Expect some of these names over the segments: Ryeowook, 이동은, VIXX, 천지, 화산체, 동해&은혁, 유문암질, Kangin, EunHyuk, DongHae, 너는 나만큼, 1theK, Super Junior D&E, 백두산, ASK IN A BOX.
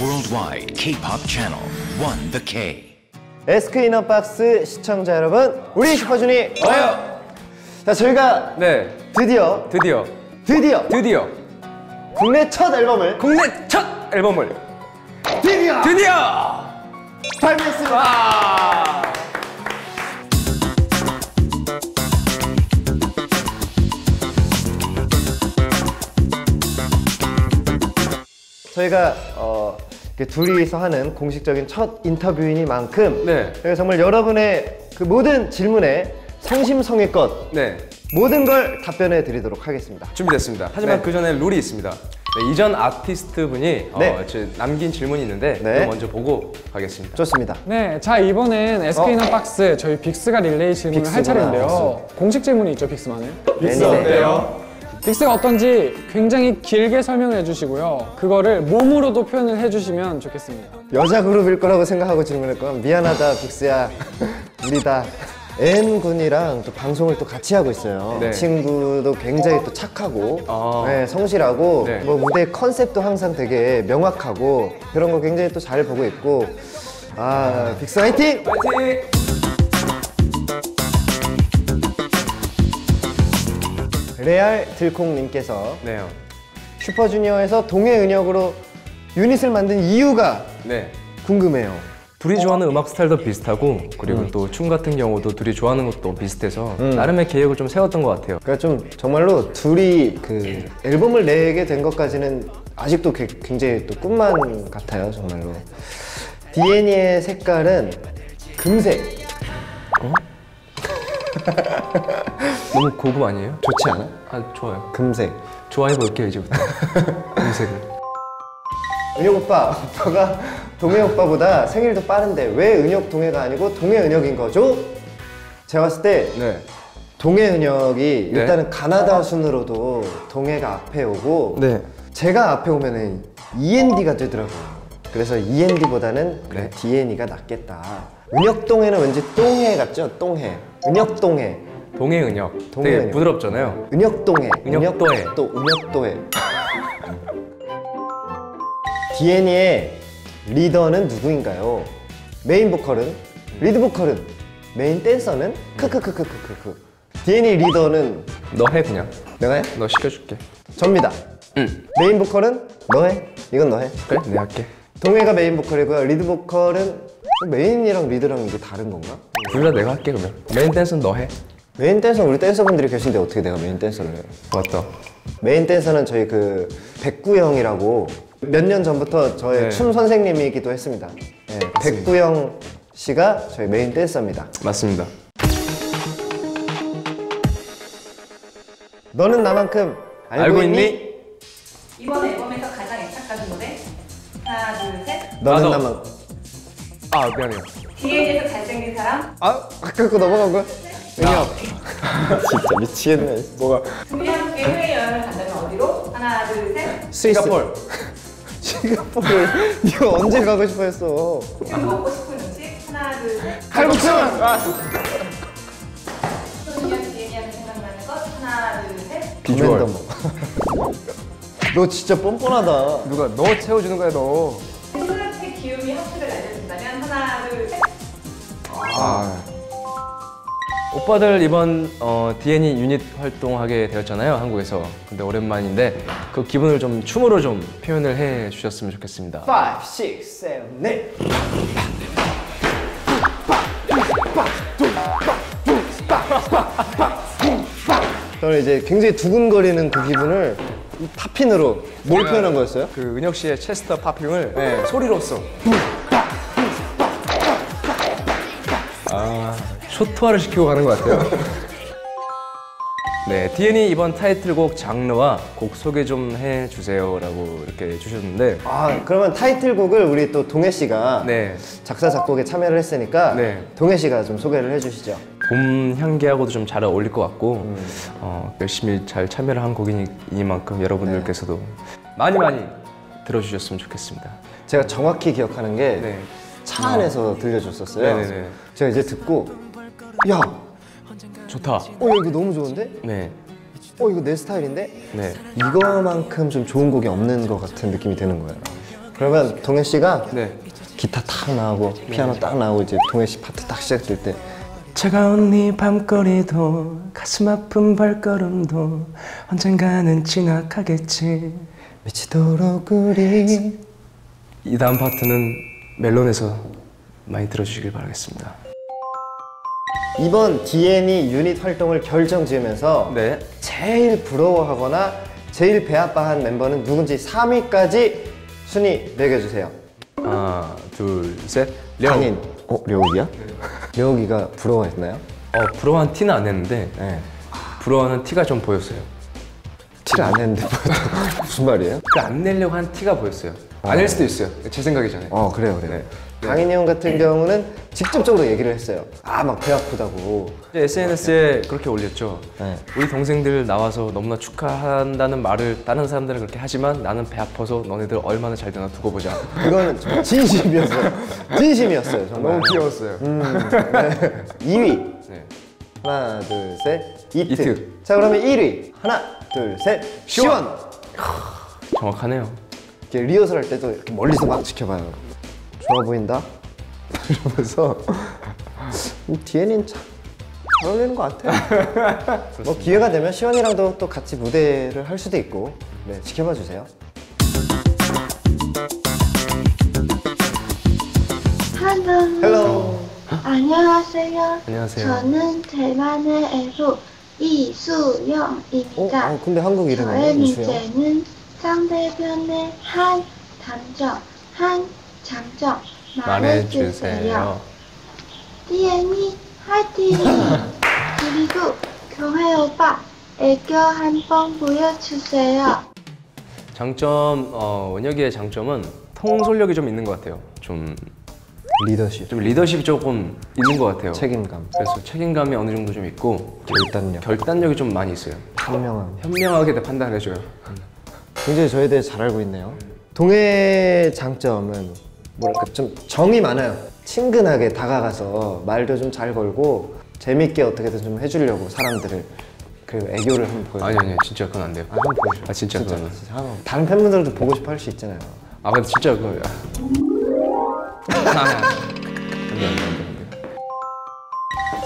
worldwide K-pop channel 1theK. Ask in a Box 시청자 여러분, 우리 슈퍼주니 와요. 자, 저희가 네 드디어 국내 첫 앨범을 드디어 발매했습니다. 저희가 이렇게 둘이서 하는 공식적인 첫 인터뷰이니만큼 네. 정말 여러분의 그 모든 질문에 성심성의껏 네. 모든 걸 답변해 드리도록 하겠습니다. 준비됐습니다. 하지만 네. 그 전에 룰이 있습니다. 네, 이전 아티스트 분이 네. 남긴 질문이 있는데 네. 먼저 보고 가겠습니다. 좋습니다. 네, 자 이번엔 SK나 박스 저희 빅스가 릴레이 질문을 빅스구나. 할 차례인데요. 빅스. 공식 질문이 있죠, 빅스만의. 빅스 어때요? 빅스가 어떤지 굉장히 길게 설명을 해주시고요. 그거를 몸으로도 표현을 해주시면 좋겠습니다. 여자 그룹일 거라고 생각하고 질문할 건 미안하다 빅스야. 우리 다 N군이랑 또 방송을 또 같이 하고 있어요. 네. 친구도 굉장히 또 착하고 네, 성실하고 네. 뭐 무대 컨셉도 항상 되게 명확하고 그런 거 굉장히 또 잘 보고 있고 빅스 화이팅! 화이팅! 레알 들콩님께서 네요. 슈퍼주니어에서 동해 은역으로 유닛을 만든 이유가 네. 궁금해요. 둘이 좋아하는 음악 스타일도 비슷하고 그리고 또 춤 같은 경우도 둘이 좋아하는 것도 비슷해서 나름의 계획을 좀 세웠던 것 같아요. 그러니까 좀 정말로 둘이 그 앨범을 내게 된 것까지는 아직도 굉장히 또 꿈만 같아요. 정말로 D&E의 색깔은 금색. 어? 너무 고급 아니에요? 좋지 않아? 아, 좋아요. 금색 좋아해볼게요 이제부터. 금색을. 은혁 오빠가 동해 오빠보다 생일도 빠른데 왜 은혁 동해가 아니고 동해 은혁인 거죠? 제가 봤을 때 네. 동해 은혁이 일단은 네? 가나다 순으로도 동해가 앞에 오고 네. 제가 앞에 오면은 END가 되더라고요. 그래서 END보다는 네. D&E가 낫겠다. 은혁 동해는 왠지 똥해 같죠? 똥해. 은혁 동해. 동해 은혁. 동해 되게 은혁. 부드럽잖아요. 은혁 동해. 은혁 또해. 또 은혁 또해. D&E의 리더는 누구인가요? 메인 보컬은? 리드 보컬은? 메인 댄서는? 크크크크크크. D&E 리더는? 너 해 그냥. 내가 해? 너 시켜줄게. 접니다. 응. 메인 보컬은? 너 해. 이건 너 해. 그래? 내가 할게. 동해가 메인 보컬이고요. 리드 보컬은? 메인이랑 리드랑 이게 다른 건가? 둘 다 내가 할게 그러면. 메인 댄서는 너 해. 메인 댄서는 우리 댄서분들이 계신데 어떻게 내가 메인 댄서를 해요? 맞다. 메인 댄서는 저희 그 백구 형이라고 몇 년 전부터 저의 네. 춤 선생님이기도 했습니다. 네, 백구 형 씨가 저희 메인 댄서입니다. 맞습니다. 너는 나만큼 알고 있니? 이번 앨범에서 가장 애착가는 노래? 하나, 둘, 셋. 너는 나만큼. 아, 미안해요. D&E에서 잘생긴 사람? 아, 아까 그 넘어간 거야? 은혁. 진짜 미치겠네. 뭐가? 둘이 함께 해외 여행을 간다면 어디로? 하나, 둘, 셋. 싱가포르. 싱가포르. 이거 언제 가고 싶어 했어? 지금 먹고 싶은 음식? 하나, 둘, 셋. 칼국수! 슈퍼주니어 D&E하면 생각나는 것? 하나, 둘, 셋. 비주얼. 너 진짜 뻔뻔하다. 누가 너 채워주는 거야, 너. 친구한테 기움이 학습을 알려준다면? 하나, 둘, 셋. 오빠들 이번 D&E 유닛 활동하게 되었잖아요, 한국에서. 근데 오랜만인데 그 기분을 좀 춤으로 좀 표현을 해 주셨으면 좋겠습니다. 5, 6, 7, 8 저는 이제 굉장히 두근거리는 그 기분을 팝핀으로 뭘 표현한 거였어요? 그 은혁 씨의 체스터 팝핑을 네. 소리로써 초토화를 시키고 가는 것 같아요. 네, D&E 이번 타이틀곡 장르와 곡 소개 좀 해주세요 라고 이렇게 주셨는데 그러면 타이틀곡을 우리 또 동해 씨가 네. 작사 작곡에 참여를 했으니까 네. 동해 씨가 좀 소개를 해주시죠. 봄 향기하고도 좀 잘 어울릴 것 같고 열심히 잘 참여를 한 곡이니만큼 여러분들께서도 네. 많이 들어주셨으면 좋겠습니다. 제가 정확히 기억하는 게 네. 차 안에서 들려줬었어요. 네네네. 제가 이제 듣고 야! 좋다. 이거 너무 좋은데? 네. 이거 내 스타일인데? 네. 이거만큼 좀 좋은 곡이 없는 것 같은 느낌이 드는 거예요. 그러면 동해 씨가 네. 기타 딱 나오고 피아노 딱 나오고 이제 동해 씨 파트 딱 시작될 때 차가운 네 밤거리도 가슴 아픈 발걸음도 언젠가는 지나가겠지 미치도록 우리 이 다음 파트는 멜론에서 많이 들어주시길 바라겠습니다. 이번 D&E 유닛 활동을 결정지으면서 네. 제일 부러워하거나 제일 배아파한 멤버는 누군지 3위까지 순위 매겨주세요. 하나, 둘, 셋. 려욱. 어? 려욱이야? 려욱이가 네. 부러워했나요? 부러워한 티는 안 했는데 네. 부러워하는 티가 좀 보였어요. 티를 안 냈는데 무슨 말이에요? 그 안 내려고 한 티가 보였어요. 아닐 수도 있어요. 제 생각이잖아요. 그래요, 그래요. 네. 강인이 형 같은 경우는 직접적으로 얘기를 했어요. 막 배 아프다고. SNS에 그렇게 올렸죠. 네. 우리 동생들 나와서 너무나 축하한다는 말을 다른 사람들은 그렇게 하지만 나는 배 아파서 너네들 얼마나 잘 되나 두고 보자. 그거는 진심이었어요. 진심이었어요, 정말. 너무 귀여웠어요. 네. 2위. 네. 하나, 둘, 셋. 이트. 자, 그러면 1위. 하나, 둘, 셋. 시원. 정확하네요. 이렇게 리허설 할 때도 이렇게 멀리서 막 지켜봐요. 좋아 보인다? 이러면서 D&E는 참 잘 어울리는 것 같아요. 뭐 기회가 되면 시원이랑도 또 같이 무대를 할 수도 있고 네, 지켜봐 주세요. 헬로. 안녕하세요. 안녕하세요. 저는 대만의 애소 이수영입니다. 근데 한국 이름은 저의 문제는 상대편의 한 단점, 한 장점 말해주세요. D&E 화이팅! 그리고 경혜 오빠 애교 한번 보여주세요. 장점, 원혁이의 장점은 통솔력이 좀 있는 것 같아요. 좀 리더십. 좀 리더십이 조금 있는 것 같아요. 책임감. 그래서 책임감이 어느 정도 좀 있고 결단력이 좀 많이 있어요. 현명함. 현명하게 판단해줘요. 굉장히 저에 대해 잘 알고 있네요. 동해의 장점은 뭐랄까 좀 정이 많아요. 친근하게 다가가서 말도 좀 잘 걸고 재밌게 어떻게든 좀 해주려고 사람들을. 그리고 애교를 한번 보여줘. 아니 진짜 그건 안 돼요. 한번 보여줘. 진짜 그건 다른 팬분들도 보고 싶어 할 수 있잖아요. 근데 진짜 그거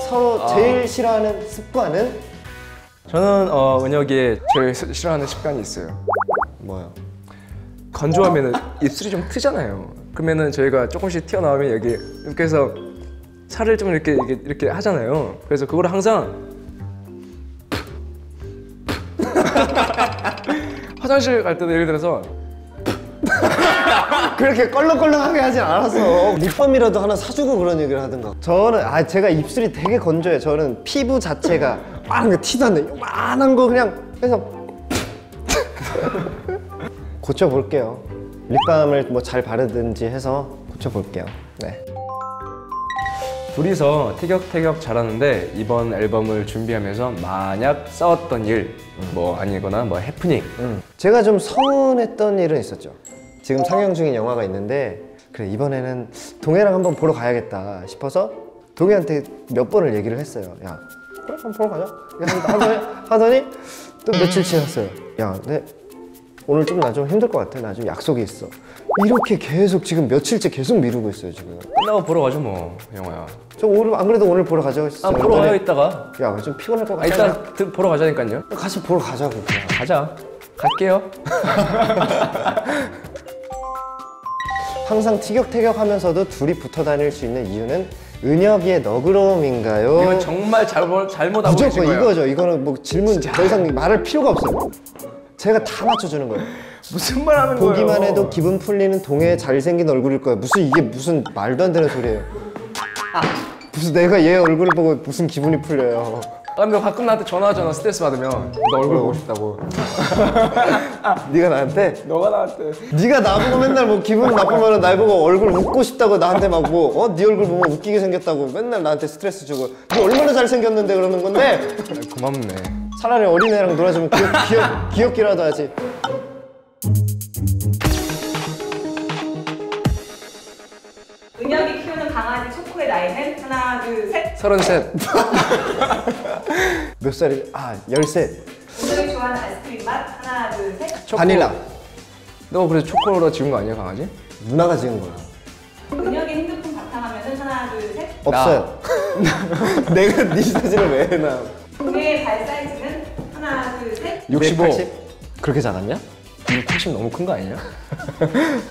서로 제일 싫어하는 습관은? 저는 은혁이의 제일 싫어하는 습관이 있어요. 뭐요? 건조하면 입술이 좀 트잖아요. 그러면은 저희가 조금씩 튀어나오면 여기 이렇게 해서 살을 좀 이렇게 하잖아요. 그래서 그걸 항상 화장실 갈 때도 예를 들어서 그렇게 껄렁껄렁하게 하진 않았어. 립밤이라도 하나 사주고 그런 얘기를 하든가. 저는 제가 입술이 되게 건조해요. 저는 피부 자체가 막 티도 안 내. 요만한 거 그냥 해서 고쳐볼게요. 립밤을 뭐 잘 바르든지 해서 고쳐볼게요. 네. 둘이서 티격태격 잘하는데 이번 앨범을 준비하면서 만약 싸웠던 일 뭐 아니거나 뭐 해프닝 제가 좀 서운했던 일은 있었죠. 지금 상영 중인 영화가 있는데 그래 이번에는 동해랑 한번 보러 가야겠다 싶어서 동해한테 몇 번을 얘기를 했어요. 야 그래 한번 보러 가자 하더니 또 며칠 지났어요. 야 근데 오늘 좀 나 좀 힘들 것 같아. 나 좀 약속이 있어. 이렇게 계속 지금 며칠째 계속 미루고 있어요. 지금 끝나고 보러 가죠 뭐 영화야. 저 오늘 안 그래도 오늘 보러 가자고 했어요. 보러 가요 이따가. 야 좀 피곤할 것 같아. 일단 보러 가자니까요. 같이 보러 가자고. 그냥. 가자. 갈게요. 항상 티격태격 하면서도 둘이 붙어 다닐 수 있는 이유는 은혁이의 너그러움인가요? 이건 정말 잘못 알고 계신 거예요. 이거죠. 이거는 뭐 질문 진짜. 더 이상 말할 필요가 없어요. 제가 다 맞춰주는 거예요. 무슨 말 하는 거예요? 보기만 해도 기분 풀리는 동해의 잘생긴 얼굴일 거예요. 이게 무슨 말도 안 되는 소리예요. 무슨 내가 얘 얼굴을 보고 무슨 기분이 풀려요. 근데 가끔 나한테 전화하잖아. 스트레스 받으면 너 얼굴 보고 싶다고. 네가 나한테? 너가 나한테. 네가 나보고 맨날 뭐 기분 나쁘면 날 보고 얼굴 웃고 싶다고 나한테 막 뭐 네 얼굴 보면 웃기게 생겼다고 맨날 나한테 스트레스 주고 너 얼마나 잘생겼는데 그러는 건데. 고맙네. 차라리 어린애랑 놀아주면 귀엽기라도 하지. 은혁이 키우는 강아지 초코의 나이는? 하나, 둘, 셋! 33! 몇 살이지? 13! 은혁이 좋아하는 아이스크림 맛? 하나, 둘, 셋! 초코. 바닐라! 너 그래서 초코로 지운 거 아니야, 강아지? 누나가 지은 거야. 은혁이 핸드폰 바탕화면은 하나, 둘, 셋? 없어요. 내가 네 사진을 왜 해놔? 동해의 발 사이즈는 하나, 둘, 셋? 65. 180? 그렇게 작았냐? 180 너무 큰 거 아니냐?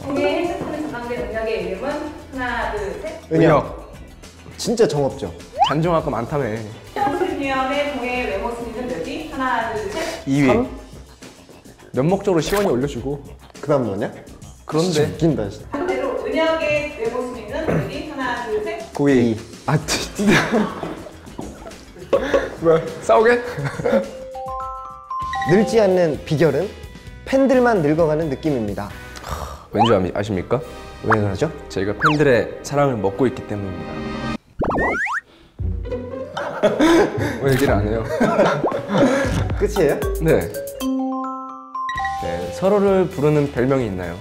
동해의 핸드폰에 저장된 은혁의 이름은 하나, 둘, 셋? 은혁. 진짜 정없죠? 잔정할 거 많다며. 시원의 동해의 외모 순위는 몇위? 하나, 둘, 셋? 2위. 면목적으로 시원이 올려주고. 그 다음 너냐? 그런데. 진짜 웃긴다, 진짜. 반대로 은혁의 외모 순위는 몇위? 하나, 둘, 셋? 9위. 2위. 아, 진짜. 뭐야, 싸우게? 늙지 않는 비결은 팬들만 늙어가는 느낌입니다. 왠지 아십니까? 왜 그러죠? 저희가 팬들의 사랑을 먹고 있기 때문입니다. 왜 얘기를 안 해요? 끝이에요? 네. 네. 서로를 부르는 별명이 있나요?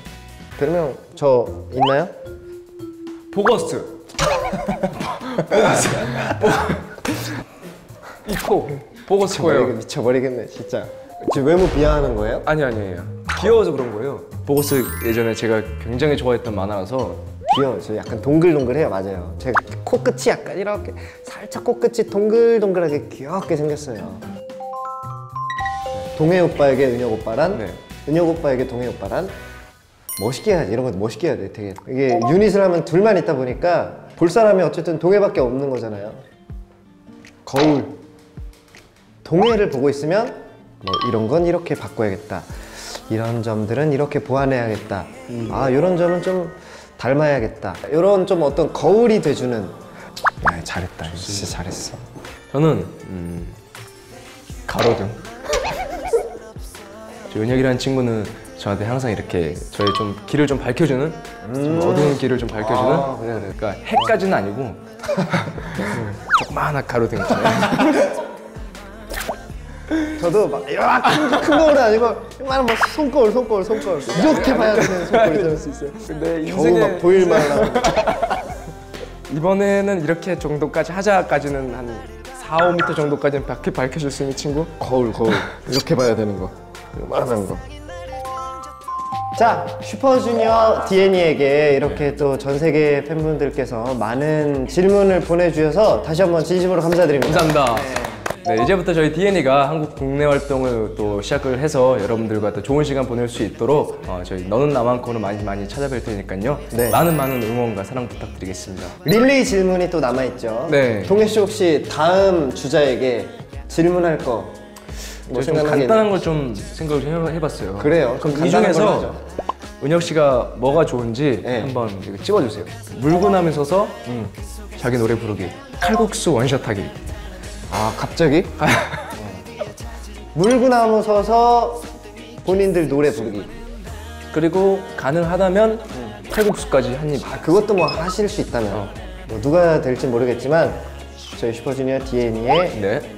별명, 저 있나요? 보거스트. 보거스. 이 코. 보거스 코예요. 미쳐버리겠네, 진짜. 지금 외모 비하하는 거예요? 아니에요. 귀여워서 그런 거예요. 보거스 예전에 제가 굉장히 좋아했던 만화라서. 귀여워서 약간 동글동글해요, 맞아요. 제 코끝이 약간 이렇게 살짝 코끝이 동글동글하게 귀엽게 생겼어요. 동해 오빠에게 은혁 오빠란? 네. 은혁 오빠에게 동해 오빠란? 멋있게 해야지, 이런 것도 멋있게 해야 돼, 되게. 이게 유닛을 하면 둘만 있다 보니까 볼 사람이 어쨌든 동해밖에 없는 거잖아요. 거울. 동해를 보고 있으면 뭐 이런 건 이렇게 바꿔야겠다, 이런 점들은 이렇게 보완해야겠다, 아 이런 점은 좀 닮아야겠다, 이런 좀 어떤 거울이 돼주는. 야, 잘했다, 진짜 잘했어. 저는 가로등. 저 은혁이라는 친구는 저한테 항상 이렇게 저의 좀 길을 좀 밝혀주는, 좀 어두운 길을 좀 밝혀주는. 아, 그래. 그러니까 해까지는 아니고 조그마한 가로등. 저도 막 이만큼 큰 거울은 아니고 이만한 막 손거울 이렇게 봐야 되는 손거울이 될 수 있어요. 근데 겨우 막 보일만한. 이번에는 이렇게 정도까지 하자까지는 한 4~5m 정도까지는 밝혀줄 수 있는 친구. 거울 이렇게 봐야 되는 거, 이만한 거. 자, 슈퍼주니어 D&E에게 이렇게 또 전 세계 팬분들께서 많은 질문을 보내주셔서 다시 한번 진심으로 감사드립니다. 감사합니다. 네, 이제부터 저희 D&E가 한국 국내 활동을 또 시작을 해서 여러분들과 또 좋은 시간 보낼 수 있도록 저희 너는 나만 코너 많이 찾아뵐 테니까요. 네. 많은 응원과 사랑 부탁드리겠습니다. 릴레이 질문이 또 남아있죠. 네. 동해 씨 혹시 다음 주자에게 질문할 거 뭐 좀 간단한 걸 좀 생각을 해봤어요. 그래요? 그럼 이 중에서 은혁 씨가 뭐가 좋은지, 네, 한번 찍어주세요. 물구나무 서서 자기 노래 부르기, 칼국수 원샷하기. 아, 갑자기? 물구나무 서서 본인들 노래 부르기, 그리고 가능하다면 칼국수까지 한 입. 아, 그것도 뭐 하실 수 있다면. 뭐 누가 될지 모르겠지만 저희 슈퍼주니어 D&E의 네,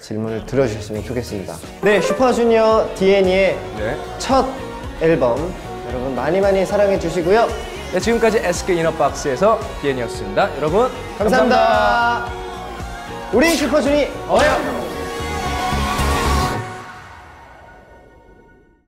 질문을 들어주셨으면 좋겠습니다. 네, 슈퍼주니어 D&E의 네, 첫 앨범 여러분 많이 사랑해 주시고요. 네, 지금까지 Ask in a Box에서 D&E였습니다. 여러분 감사합니다. 우리 슈퍼주니 어여!